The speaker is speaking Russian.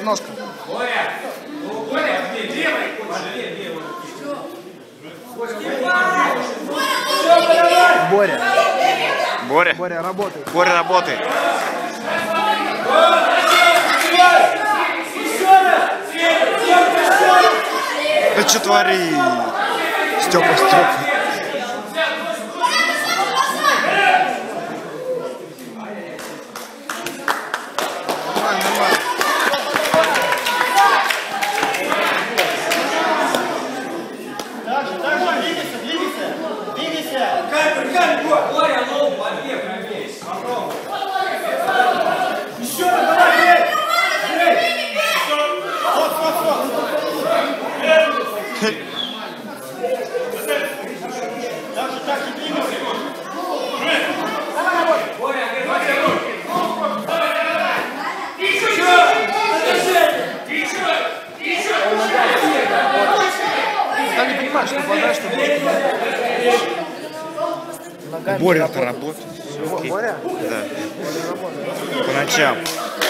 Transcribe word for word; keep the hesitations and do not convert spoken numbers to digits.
подножка. Боря, ну, Боря, где левый? Пошли, левый. Боря. Боря. Боря, работай. Боря, работай. Да что твори? Степа, Степа. Боря-то работает. Боря? Да. По ночам.